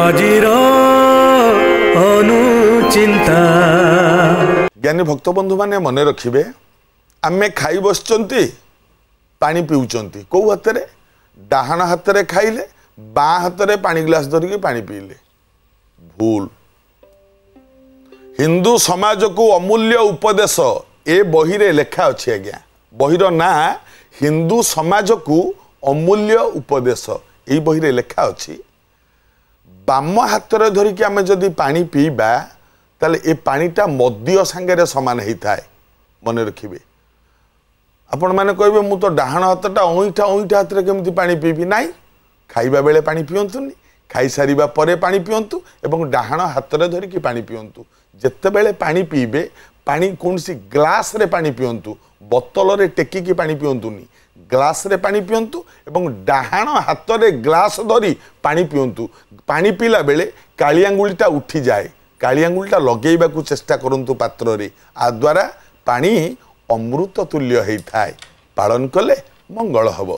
আজিরা অনুচিন্তা। জ্ঞানী ভক্ত বন্ধু মানে মনে রাখিবে আমি খাই বসছন্তি পানি পিউছন্তি কোউ হাতরে ডাহাণ হাতরে খাইলে বাঁ হাতরে পানি গ্লাস ধরিকি পানি পিইলে ভুল। हिंदू समाज को अमूल्य उपदेश ए बही रे लेखा अछि आज्ञा बहीर ना हिंदू समाज को अमूल्य उपदेश ए बही रे लेखा अछि। बाम हाथ रे धरि कि हमें जदी पानी पीबा तले ए पानीटा मद्य संगे सामान हेताए मन रखिबे। आपण माने कहबे मु तो डाहण हाथटा ओइठा ओइठा हाथ रे केमथि पानी पीबी नाइ खाइबा बेले पानी पियंतुनी खाई सारिबा परे पानी पियंतु एवं डाहण हाथ रे धरि कि पानी पियंतु। जितेबले पानी पीबे पानी कौन सी ग्लास रे पानी पियंतु बोतल रे टेकी की पानी पियंतुनी ग्लास रे पानी पियंतु एवं डाहण हाथ रे ग्लास धरी पानी पियंतु। पानी पीला बेले काली अंगुलीटा उठी जाए काली अंगुलीटा लगेबाकू चेष्टा करंतु पात्र रे आ द्वारा पानी अमृत तुल्य हेइथाय पालन कले मंगल हब।